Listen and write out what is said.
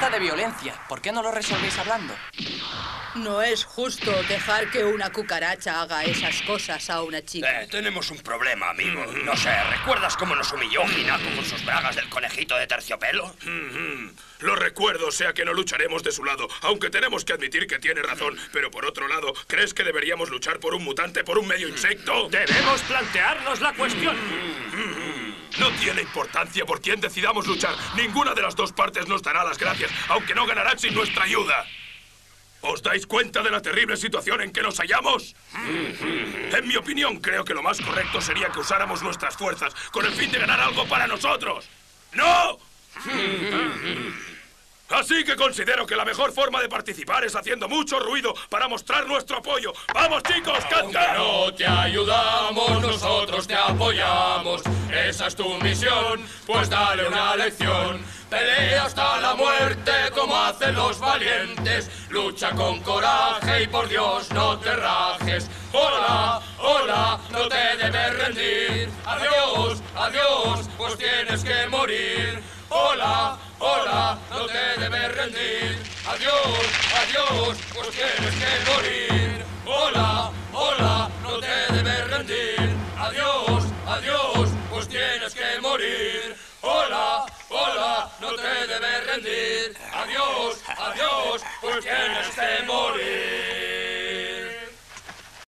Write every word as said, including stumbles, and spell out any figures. basta de violencia. ¿Por qué no lo resolvéis hablando? No es justo dejar que una cucaracha haga esas cosas a una chica. Eh, tenemos un problema, amigo. Mm-hmm. No sé, ¿recuerdas cómo nos humilló Hinako con sus bragas del conejito de terciopelo? Mm-hmm. Lo recuerdo, o sea que no lucharemos de su lado, aunque tenemos que admitir que tiene razón. Pero por otro lado, ¿crees que deberíamos luchar por un mutante, por un medio insecto? ¡Debemos plantearnos la cuestión! Mm-hmm. No tiene importancia por quién decidamos luchar. Ninguna de las dos partes nos dará las gracias, aunque no ganarán sin nuestra ayuda. ¿Os dais cuenta de la terrible situación en que nos hallamos? En mi opinión, creo que lo más correcto sería que usáramos nuestras fuerzas con el fin de ganar algo para nosotros. ¡No! Así que considero que la mejor forma de participar es haciendo mucho ruido para mostrar nuestro apoyo. ¡Vamos, chicos, canta! Aunque no te ayudamos, nosotros te apoyamos. Esa es tu misión, pues dale una lección. Pelea hasta la muerte como hacen los valientes. Lucha con coraje y por Dios no te rajes. Hola, hola, no te debes rendir. Adiós, adiós, pues tienes que morir. Hola, hola, no te debes rendir. Adiós, adiós, pues tienes que morir. Hola, hola, no te debes rendir. Adiós, adiós, pues tienes que morir. Hola, hola, no te debes rendir. Adiós, adiós, pues tienes que morir.